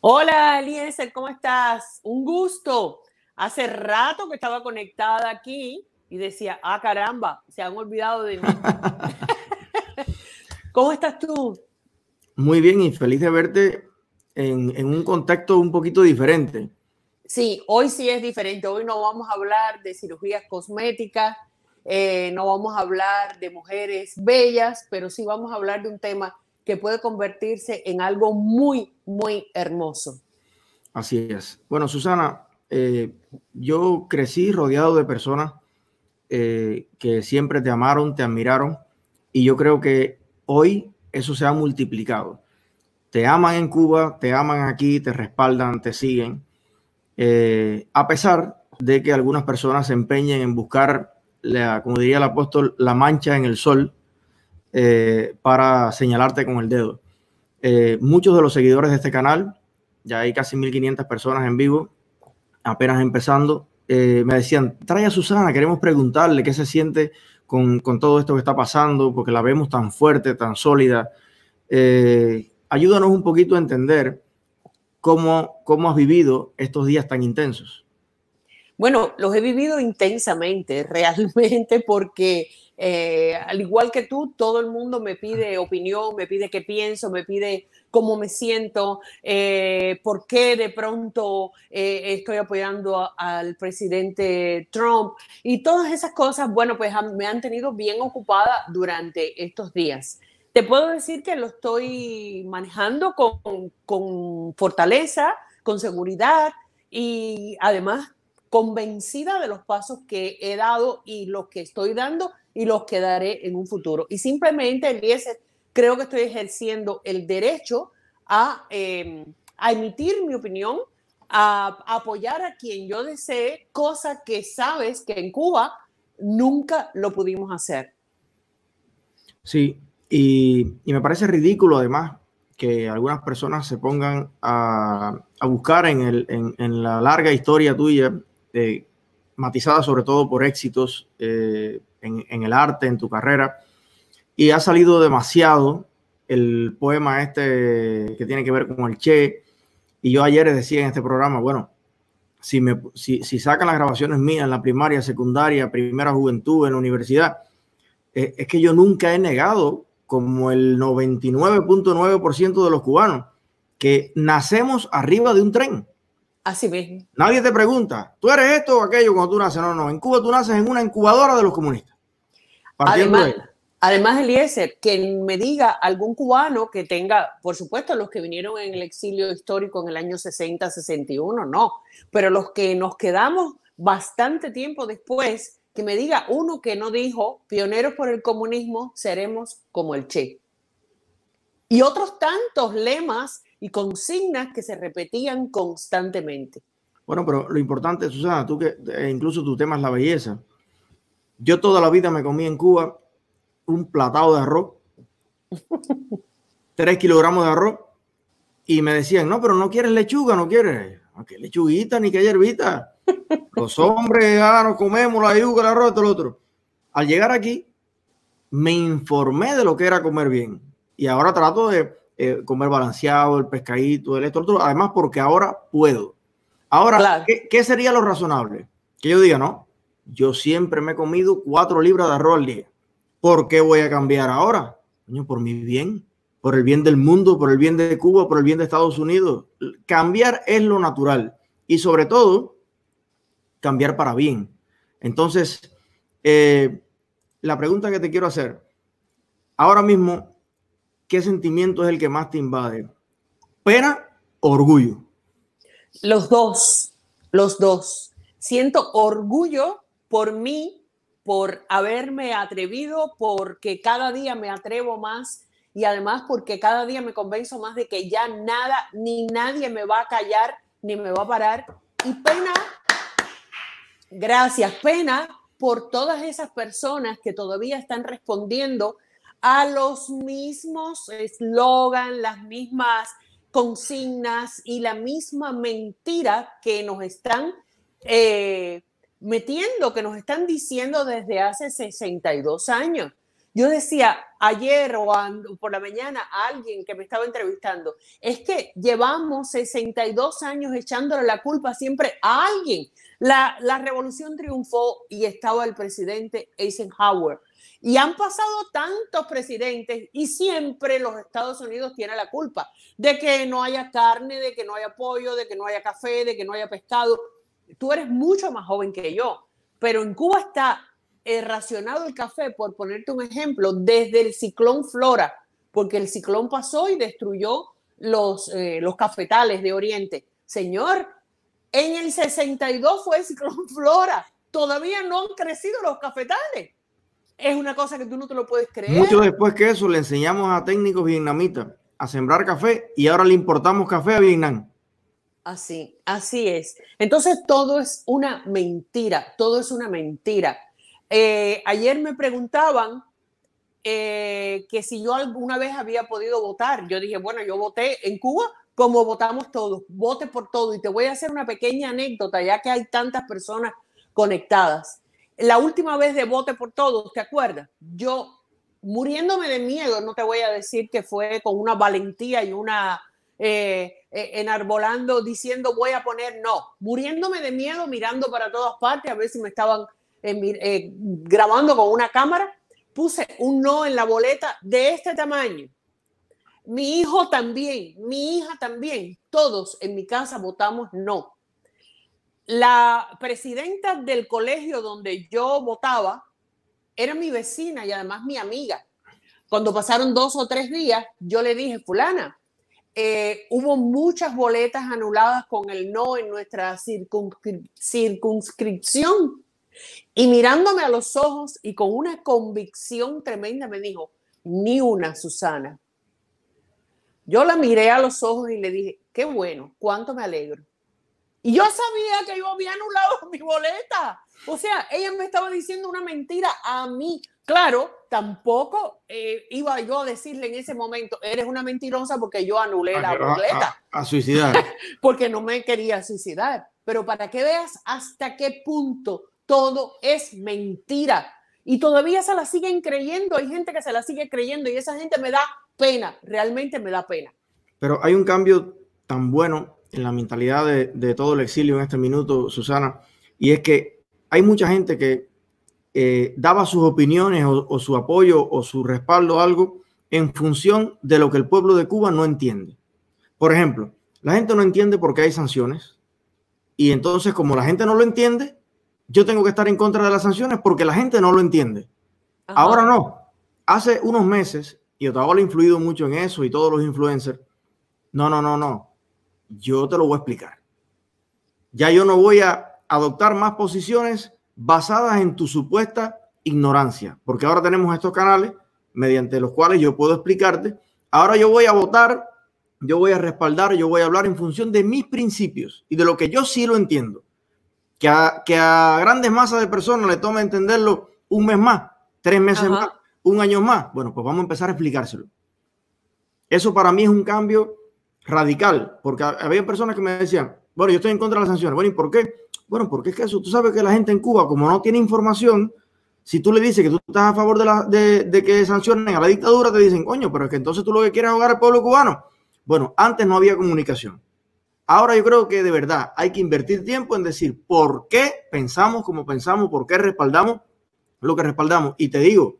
Hola, Eliécer, ¿cómo estás? Un gusto. Hace rato que estaba conectada aquí y decía, ah, caramba, se han olvidado de mí. ¿Cómo estás tú? Muy bien y feliz de verte en un contexto un poquito diferente. Sí, hoy sí es diferente. Hoy no vamos a hablar de cirugías cosméticas, no vamos a hablar de mujeres bellas, pero sí vamos a hablar de un tema que puede convertirse en algo muy, muy hermoso. Así es. Bueno, Susana, yo crecí rodeado de personas que siempre te amaron, te admiraron, y yo creo que hoy eso se ha multiplicado. Te aman en Cuba, te aman aquí, te respaldan, te siguen, a pesar de que algunas personas se empeñen en buscar, como diría el apóstol, la mancha en el sol, para señalarte con el dedo. Muchos de los seguidores de este canal, ya hay casi 1500 personas en vivo, apenas empezando, me decían, trae a Susana, queremos preguntarle qué se siente con todo esto que está pasando, porque la vemos tan fuerte, tan sólida. Ayúdanos un poquito a entender cómo has vivido estos días tan intensos. Bueno, los he vivido intensamente, realmente, porque al igual que tú, todo el mundo me pide opinión, me pide qué pienso, me pide cómo me siento, por qué de pronto estoy apoyando al presidente Trump y todas esas cosas. Bueno, pues me han tenido bien ocupada durante estos días. Te puedo decir que lo estoy manejando con fortaleza, con seguridad y además convencida de los pasos que he dado y los que estoy dando y los que daré en un futuro. Y simplemente, Eliécer, creo que estoy ejerciendo el derecho a emitir mi opinión, a apoyar a quien yo desee, cosa que sabes que en Cuba nunca lo pudimos hacer. Sí, y me parece ridículo además que algunas personas se pongan a buscar en la larga historia tuya, matizada sobre todo por éxitos en el arte, en tu carrera, y ha salido demasiado el poema este que tiene que ver con el Che. Y yo ayer decía en este programa, bueno, si sacan las grabaciones mías en la primaria, secundaria, primera juventud, en la universidad, es que yo nunca he negado, como el 99.9% de los cubanos, que nacemos arriba de un tren. Así mismo. Nadie te pregunta, ¿tú eres esto o aquello cuando tú naces? No, no, en Cuba tú naces en una incubadora de los comunistas. Además, Eliécer, que me diga algún cubano que tenga, por supuesto, los que vinieron en el exilio histórico en el año 60, 61, no, pero los que nos quedamos bastante tiempo después, que me diga uno que no dijo, pioneros por el comunismo, seremos como el Che. Y otros tantos lemas y consignas que se repetían constantemente. Bueno, pero lo importante, Susana, tú que incluso tu tema es la belleza. Yo toda la vida me comí en Cuba un platado de arroz, 3 kilogramos de arroz, y me decían, no, pero no quieres lechuga, no quieres. ¿Qué lechuguita ni qué hierbita? Los hombres, nos comemos la yuca, el arroz, todo lo otro. Al llegar aquí, me informé de lo que era comer bien. Y ahora trato de comer balanceado, el pescadito, el esto, el otro. Además, porque ahora puedo. Ahora, claro. ¿Qué sería lo razonable? Que yo diga, no, yo siempre me he comido 4 libras de arroz al día. ¿Por qué voy a cambiar ahora? Coño, por mi bien, por el bien del mundo, por el bien de Cuba, por el bien de Estados Unidos. Cambiar es lo natural. Y sobre todo, cambiar para bien. Entonces, la pregunta que te quiero hacer, ahora mismo, ¿qué sentimiento es el que más te invade? ¿Pena o orgullo? Los dos, los dos. Siento orgullo por mí, por haberme atrevido, porque cada día me atrevo más y además porque cada día me convenzo más de que ya nada, ni nadie me va a callar, ni me va a parar. Y pena... Gracias, pena por todas esas personas que todavía están respondiendo a los mismos eslogan, las mismas consignas y la misma mentira que nos están metiendo, que nos están diciendo desde hace 62 años. Yo decía ayer o por la mañana a alguien que me estaba entrevistando, es que llevamos 62 años echándole la culpa siempre a alguien. La revolución triunfó y estaba el presidente Eisenhower. Y han pasado tantos presidentes y siempre los Estados Unidos tienen la culpa de que no haya carne, de que no haya pollo, de que no haya café, de que no haya pescado. Tú eres mucho más joven que yo, pero en Cuba está racionado el café, por ponerte un ejemplo, desde el ciclón Flora, porque el ciclón pasó y destruyó los cafetales de Oriente. Señor, en el 62 fue el ciclón Flora. Todavía no han crecido los cafetales. Es una cosa que tú no te lo puedes creer. Mucho después que eso le enseñamos a técnicos vietnamitas a sembrar café y ahora le importamos café a Vietnam. Así es. Entonces todo es una mentira, todo es una mentira. Ayer me preguntaban que si yo alguna vez había podido votar. Yo dije, bueno, yo voté en Cuba como votamos todos, vote por todo. Y te voy a hacer una pequeña anécdota, ya que hay tantas personas conectadas. La última vez de vote por todos, ¿te acuerdas? Yo, muriéndome de miedo, no te voy a decir que fue con una valentía y una enarbolando, diciendo voy a poner no. Muriéndome de miedo, mirando para todas partes, a ver si me estaban grabando con una cámara, puse un no en la boleta de este tamaño. Mi hijo también, mi hija también, todos en mi casa votamos no. La presidenta del colegio donde yo votaba era mi vecina y además mi amiga. Cuando pasaron 2 o 3 días, yo le dije, fulana, hubo muchas boletas anuladas con el no en nuestra circunscripción. Y mirándome a los ojos y con una convicción tremenda me dijo, ni una, Susana. Yo la miré a los ojos y le dije, qué bueno, cuánto me alegro. Y yo sabía que yo había anulado mi boleta. O sea, ella me estaba diciendo una mentira a mí. Claro, tampoco iba yo a decirle en ese momento, eres una mentirosa porque yo anulé la boleta. A suicidar. Porque no me quería suicidar. Pero para que veas hasta qué punto todo es mentira. Y todavía se la siguen creyendo. Hay gente que se la sigue creyendo y esa gente me da pena. Realmente me da pena. Pero hay un cambio tan bueno en la mentalidad de todo el exilio en este minuto, Susana, y es que hay mucha gente que daba sus opiniones o su apoyo o su respaldo a algo en función de lo que el pueblo de Cuba no entiende. Por ejemplo, la gente no entiende por qué hay sanciones y entonces como la gente no lo entiende, yo tengo que estar en contra de las sanciones porque la gente no lo entiende. Ajá. Ahora no. Hace unos meses, y Otavola ha influido mucho en eso y todos los influencers, no. Yo te lo voy a explicar. Ya yo no voy a adoptar más posiciones basadas en tu supuesta ignorancia, porque ahora tenemos estos canales mediante los cuales yo puedo explicarte. Ahora yo voy a votar, yo voy a respaldar, yo voy a hablar en función de mis principios y de lo que yo sí lo entiendo. Que a grandes masas de personas le tome entenderlo un mes más, 3 meses Ajá. más, un año más. Bueno, pues vamos a empezar a explicárselo. Eso para mí es un cambio radical, porque había personas que me decían, bueno, yo estoy en contra de las sanciones. Bueno, ¿y por qué? Bueno, porque es que eso, tú sabes que la gente en Cuba, como no tiene información, si tú le dices que tú estás a favor de que sancionen a la dictadura, te dicen, coño, pero es que entonces tú lo que quieres es ahogar al pueblo cubano. Bueno, antes no había comunicación. Ahora yo creo que de verdad hay que invertir tiempo en decir por qué pensamos como pensamos, por qué respaldamos lo que respaldamos. Y te digo,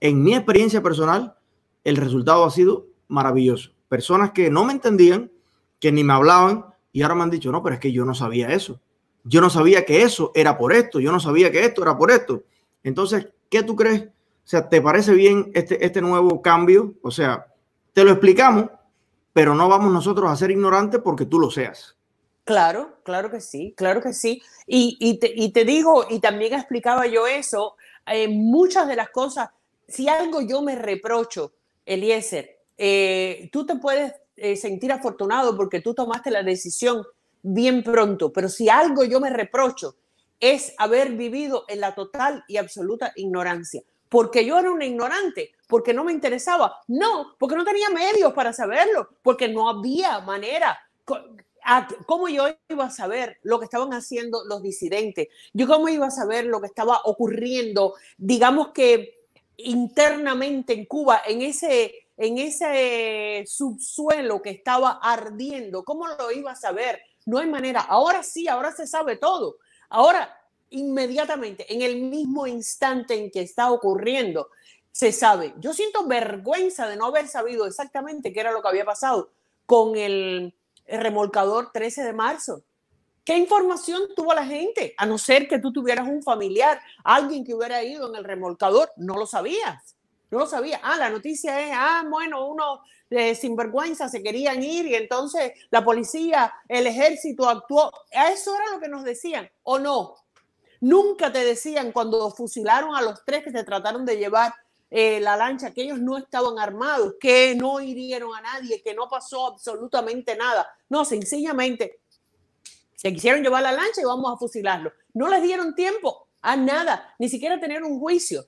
en mi experiencia personal, el resultado ha sido maravilloso. Personas que no me entendían, que ni me hablaban y ahora me han dicho, no, pero es que yo no sabía eso. Yo no sabía que eso era por esto. Yo no sabía que esto era por esto. Entonces, ¿qué tú crees? O sea, ¿te parece bien este nuevo cambio? O sea, te lo explicamos, pero no vamos nosotros a ser ignorantes porque tú lo seas. Claro, claro que sí, claro que sí. Y te digo, y también explicaba yo eso, muchas de las cosas, si algo yo me reprocho, Eliécer, tú te puedes sentir afortunado porque tú tomaste la decisión bien pronto, pero si algo yo me reprocho es haber vivido en la total y absoluta ignorancia, porque yo era una ignorante, porque no me interesaba, no, porque no tenía medios para saberlo, porque no había manera. ¿Cómo yo iba a saber lo que estaban haciendo los disidentes? ¿Yo cómo iba a saber lo que estaba ocurriendo? Digamos que internamente en Cuba, en ese subsuelo que estaba ardiendo? ¿Cómo lo iba a saber? No hay manera. Ahora sí, ahora se sabe todo. Ahora, inmediatamente, en el mismo instante en que está ocurriendo, se sabe. Yo siento vergüenza de no haber sabido exactamente qué era lo que había pasado con el remolcador 13 de marzo. ¿Qué información tuvo la gente? A no ser que tú tuvieras un familiar, alguien que hubiera ido en el remolcador, no lo sabías. No lo sabía. Ah, la noticia es, bueno, unos sinvergüenza se querían ir y entonces la policía, el ejército actuó. Eso era lo que nos decían, ¿o no? Nunca te decían cuando fusilaron a los tres que se trataron de llevar la lancha, que ellos no estaban armados, que no hirieron a nadie, que no pasó absolutamente nada. No, sencillamente se quisieron llevar la lancha y vamos a fusilarlo. No les dieron tiempo a nada, ni siquiera tener un juicio.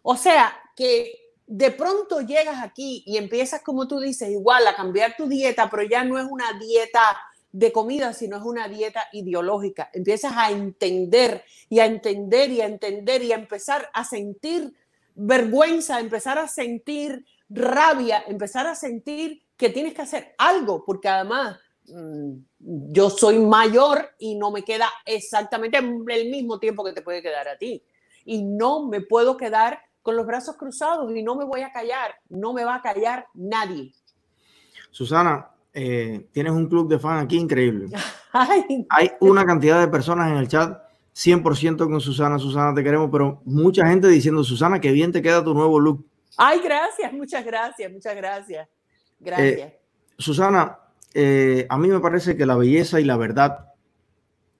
O sea, que de pronto llegas aquí y empiezas, como tú dices, igual a cambiar tu dieta, pero ya no es una dieta de comida, sino es una dieta ideológica. Empiezas a entender y a entender y a entender y a empezar a sentir vergüenza, empezar a sentir rabia, empezar a sentir que tienes que hacer algo, porque además yo soy mayor y no me queda exactamente el mismo tiempo que te puede quedar a ti. Y no me puedo quedar con los brazos cruzados y no me voy a callar, no me va a callar nadie. Susana, tienes un club de fans aquí increíble. Ay. Hay una cantidad de personas en el chat, 100% con Susana, Susana te queremos, pero mucha gente diciendo, Susana, qué bien te queda tu nuevo look. Ay, gracias, muchas gracias, muchas gracias. Gracias. Susana, a mí me parece que la belleza y la verdad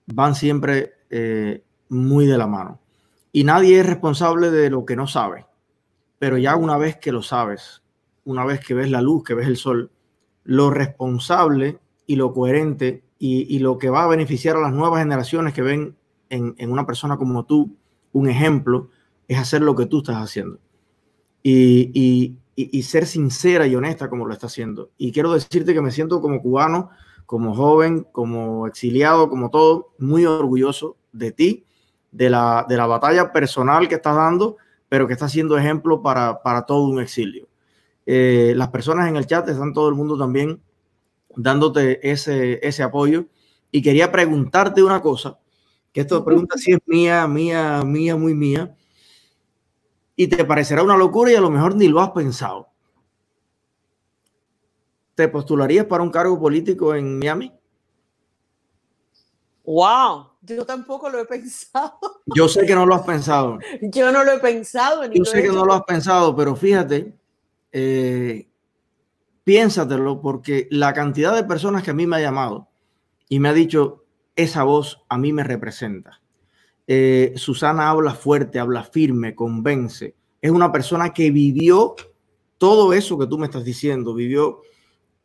van siempre muy de la mano. Y nadie es responsable de lo que no sabe. Pero ya una vez que lo sabes, una vez que ves la luz, que ves el sol, lo responsable y lo coherente y lo que va a beneficiar a las nuevas generaciones que ven en una persona como tú un ejemplo, es hacer lo que tú estás haciendo. Y ser sincera y honesta como lo está haciendo. Y quiero decirte que me siento como cubano, como joven, como exiliado, como todo, muy orgulloso de ti, de la batalla personal que estás dando, pero que está siendo ejemplo para todo un exilio. Las personas en el chat están todo el mundo también dándote ese apoyo. Y quería preguntarte una cosa, que esta pregunta sí es mía, muy mía. Y te parecerá una locura y a lo mejor ni lo has pensado. ¿Te postularías para un cargo político en Miami? ¡Wow! Yo tampoco lo he pensado. Yo sé que no lo has pensado. Yo no lo he pensado. Yo sé que no lo has pensado, pero fíjate, piénsatelo, porque la cantidad de personas que a mí me ha llamado y me ha dicho, esa voz a mí me representa. Susana habla fuerte, habla firme, convence. Es una persona que vivió todo eso que tú me estás diciendo. Vivió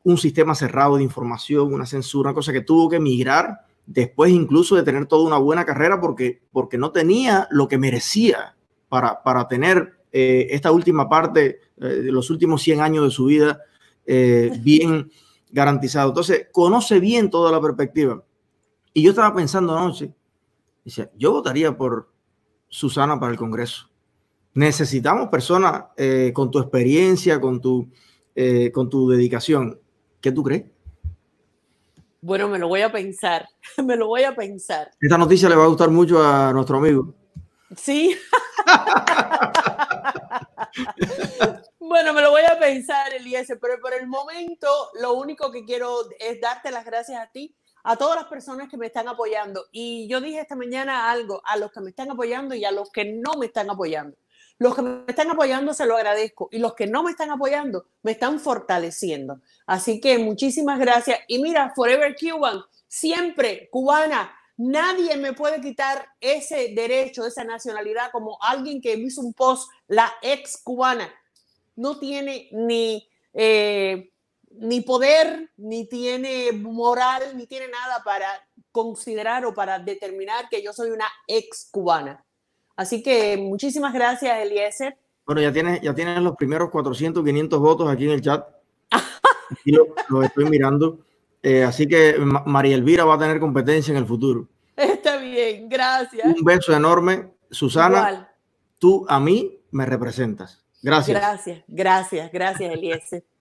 un sistema cerrado de información, una censura, una cosa que tuvo que emigrar después incluso de tener toda una buena carrera porque no tenía lo que merecía para tener esta última parte, los últimos 100 años de su vida bien garantizado. Entonces, conoce bien toda la perspectiva. Y yo estaba pensando anoche, dice, yo votaría por Susana para el Congreso. Necesitamos personas con tu experiencia, con tu dedicación. ¿Qué tú crees? Bueno, me lo voy a pensar, me lo voy a pensar. Esta noticia le va a gustar mucho a nuestro amigo. Sí. Bueno, me lo voy a pensar, Eliécer, pero por el momento lo único que quiero es darte las gracias a ti, a todas las personas que me están apoyando. Y yo dije esta mañana algo, a los que me están apoyando y a los que no me están apoyando. Los que me están apoyando se lo agradezco y los que no me están apoyando me están fortaleciendo. Así que muchísimas gracias. Y mira, Forever Cuban, siempre cubana, nadie me puede quitar ese derecho, esa nacionalidad, como alguien que hizo un post, la ex cubana. No tiene ni poder, ni tiene moral, ni tiene nada para considerar o para determinar que yo soy una ex cubana. Así que muchísimas gracias, Eliécer. Bueno, ya tienes los primeros 400, 500 votos aquí en el chat. Y lo estoy mirando. Así que María Elvira va a tener competencia en el futuro. Está bien, gracias. Un beso enorme. Susana, igual. Tú a mí me representas. Gracias. Gracias, gracias, gracias, Eliécer.